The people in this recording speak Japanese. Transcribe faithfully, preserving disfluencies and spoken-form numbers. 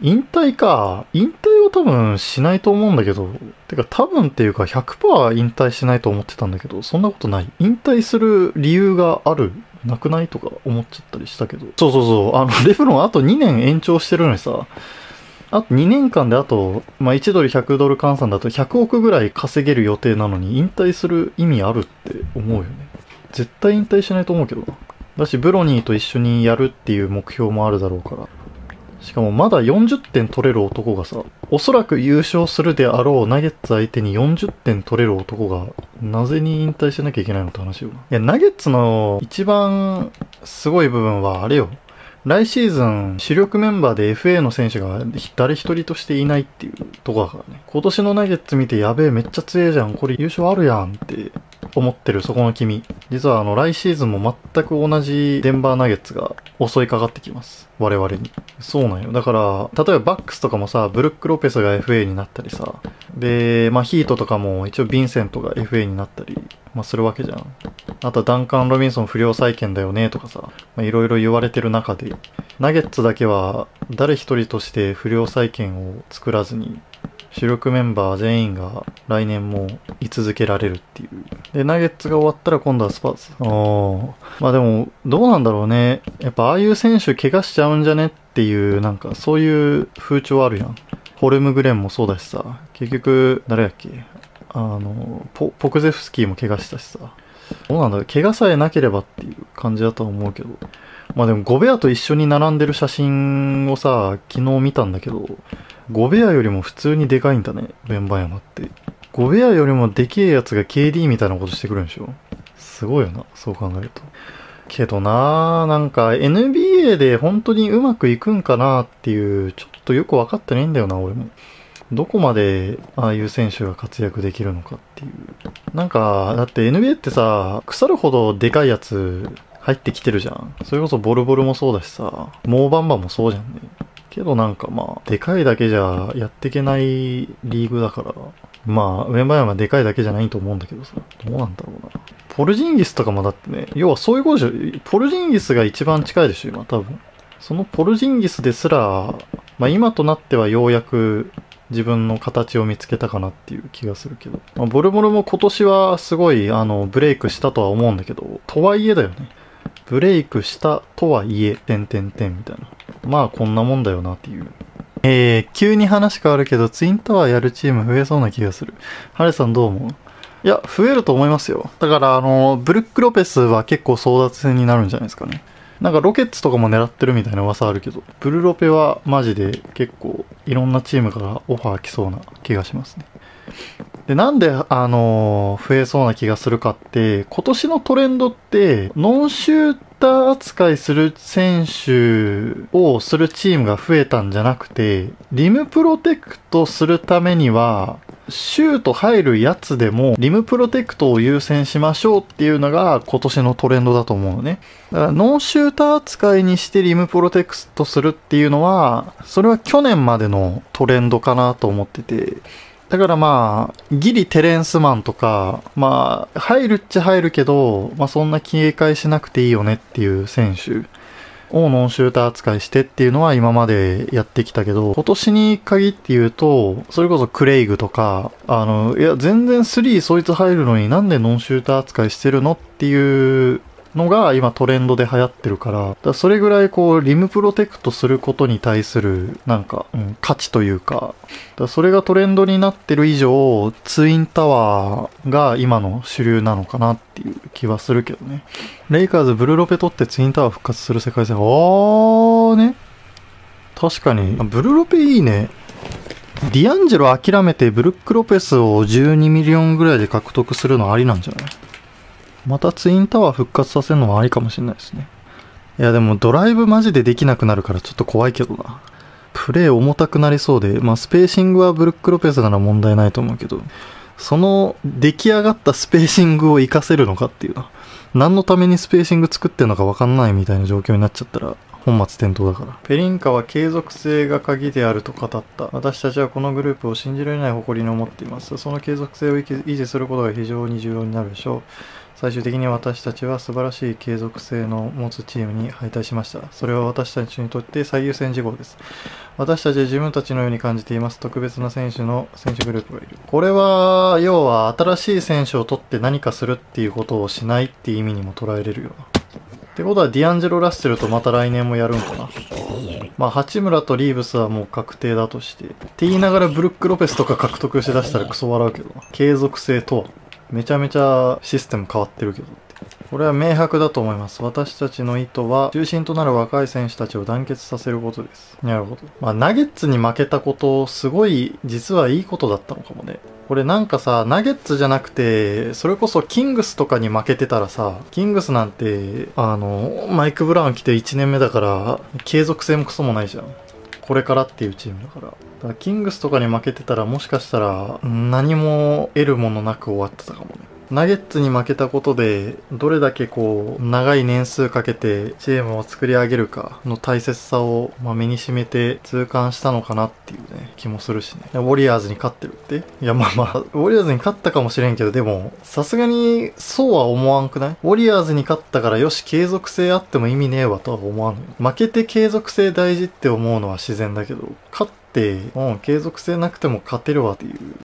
引退か。引退は多分しないと思うんだけど、てか多分っていうか ひゃくパーセント 引退しないと思ってたんだけど、そんなことない。引退する理由がある、なくないとか思っちゃったりしたけど。そうそうそう、あの、レブロンあとにねん延長してるのにさ、あとにねんかんであと、まあ、いちドルひゃくドル換算だとひゃくおくぐらい稼げる予定なのに、引退する意味あるって思うよね。絶対引退しないと思うけどな。だし、ブロニーと一緒にやるっていう目標もあるだろうから。しかもまだよんじゅってん取れる男がさ、おそらく優勝するであろうナゲッツ相手によんじゅってん取れる男が、なぜに引退しなきゃいけないのって話よ。いや、ナゲッツの一番すごい部分はあれよ。来シーズン主力メンバーで エフエー の選手が誰一人としていないっていうとこだからね。今年のナゲッツ見て、やべえめっちゃ強えじゃん、これ優勝あるやんって思ってるそこの君。実はあの来シーズンも全く同じデンバーナゲッツが襲いかかってきます。我々に。そうなんよ。だから、例えばバックスとかもさ、ブルック・ロペスが エフエー になったりさ、で、まあヒートとかも一応ヴィンセントが エフエー になったり、まあするわけじゃん。あとダンカン・ロビンソン不良債権だよねとかさ、いろいろ言われてる中で、ナゲッツだけは誰一人として不良債権を作らずに、主力メンバー全員が来年も居続けられるっていう。で、ナゲッツが終わったら今度はスパーズ。ああ。まあでも、どうなんだろうね。やっぱああいう選手怪我しちゃうんじゃねっていう、なんかそういう風潮あるやん。ホルムグレンもそうだしさ。結局、誰だっけ、あの、ポ、ポクゼフスキーも怪我したしさ。どうなんだろう。怪我さえなければっていう感じだとは思うけど。まあでも、ゴベアと一緒に並んでる写真をさ、昨日見たんだけど、ゴベアよりも普通にでかいんだね、ベンバヤマって。ゴベアよりもでけえやつが ケーディー みたいなことしてくるんでしょ。すごいよな、そう考えると。けどなぁ、なんか エヌビーエー で本当にうまくいくんかなっていう、ちょっとよくわかってないんだよな、俺も。どこまでああいう選手が活躍できるのかっていう。なんか、だって エヌビーエー ってさ、腐るほどでかいやつ入ってきてるじゃん。それこそボルボルもそうだしさ、モーバンバもそうじゃんね。けどなんかまあ、でかいだけじゃやっていけないリーグだから、まあ、ウェンバヤマはでかいだけじゃないと思うんだけどさ、どうなんだろうな。ポルジンギスとかもだってね、要はそういうことじゃ、ポルジンギスが一番近いでしょ、今多分。そのポルジンギスですら、まあ今となってはようやく自分の形を見つけたかなっていう気がするけど、まあ、ボルボルも今年はすごい、あの、ブレイクしたとは思うんだけど、とはいえだよね。ブレイクしたとはいえ、てんてんてんみたいな。まあこんなもんだよなっていう。えー、急に話変わるけど、ツインタワーやるチーム増えそうな気がする。ハレさんどう思う？いや、増えると思いますよ。だからあの、ブルック・ロペスは結構争奪戦になるんじゃないですかね。なんかロケッツとかも狙ってるみたいな噂あるけど、ブルロペはマジで結構いろんなチームからオファー来そうな気がしますね。で、なんで、あのー、増えそうな気がするかって、今年のトレンドって、ノンシューター扱いする選手をするチームが増えたんじゃなくて、リムプロテクトするためには、シュート入るやつでも、リムプロテクトを優先しましょうっていうのが今年のトレンドだと思うのね。だから、ノンシューター扱いにしてリムプロテクトするっていうのは、それは去年までのトレンドかなと思ってて、だからまあ、ギリテレンスマンとか、まあ、入るっちゃ入るけど、まあそんな警戒しなくていいよねっていう選手をノンシューター扱いしてっていうのは今までやってきたけど、今年に限って言うと、それこそクレイグとか、あの、いや全然スリーそいつ入るのになんでノンシューター扱いしてるのっていうのが今トレンドで流行ってるから、だからそれぐらいこうリムプロテクトすることに対するなんか、うん、価値というか、だからそれがトレンドになってる以上、ツインタワーが今の主流なのかなっていう気はするけどね。レイカーズブルロペ取ってツインタワー復活する世界戦、あーね、確かにブルロペいいね。ディアンジェロ諦めてブルック・ロペスをじゅうにミリオンぐらいで獲得するのありなんじゃない？またツインタワー復活させるのもありかもしれないですね。いやでもドライブマジでできなくなるからちょっと怖いけどな。プレー重たくなりそうで、まあスペーシングはブルック・ロペスなら問題ないと思うけど、その出来上がったスペーシングを活かせるのかっていうな。何のためにスペーシング作ってるのか分かんないみたいな状況になっちゃったら本末転倒だから。ペリンカは継続性が鍵であると語った。私たちはこのグループを信じられない誇りに思っています。その継続性を維持することが非常に重要になるでしょう。最終的に私たちは素晴らしい継続性の持つチームに敗退しました。それは私たちにとって最優先事項です。私たちは自分たちのように感じています。特別な選手の選手グループがいる。これは、要は新しい選手を取って何かするっていうことをしないっていう意味にも捉えれるよな。ってことはディアンジェロ・ラッセルとまた来年もやるんかな。まあ、八村とリーブスはもう確定だとして。って言いながらブルック・ロペスとか獲得しだしたらクソ笑うけどな。継続性とは。めちゃめちゃシステム変わってるけどって。これは明白だと思います。私たちの意図は、中心となる若い選手たちを団結させることです。なるほど。まあ、ナゲッツに負けたこと、すごい、実はいいことだったのかもね。これなんかさ、ナゲッツじゃなくて、それこそキングスとかに負けてたらさ、キングスなんて、あの、マイク・ブラウン来ていちねんめだから、継続性もクソもないじゃん。これからっていうチームだから。だからキングスとかに負けてたらもしかしたら何も得るものなく終わってたかもね。ナゲッツに負けたことでどれだけこう長い年数かけてチームを作り上げるかの大切さをまあ目に染めて痛感したのかなっていうね気もするしね。ウォリアーズに勝ってるっていやまあまあウォリアーズに勝ったかもしれんけどでもさすがにそうは思わんくない？ウォリアーズに勝ったからよし継続性あっても意味ねえわとは思わんよ。負けて継続性大事って思うのは自然だけど勝ってうん継続性なくても勝てるわっていう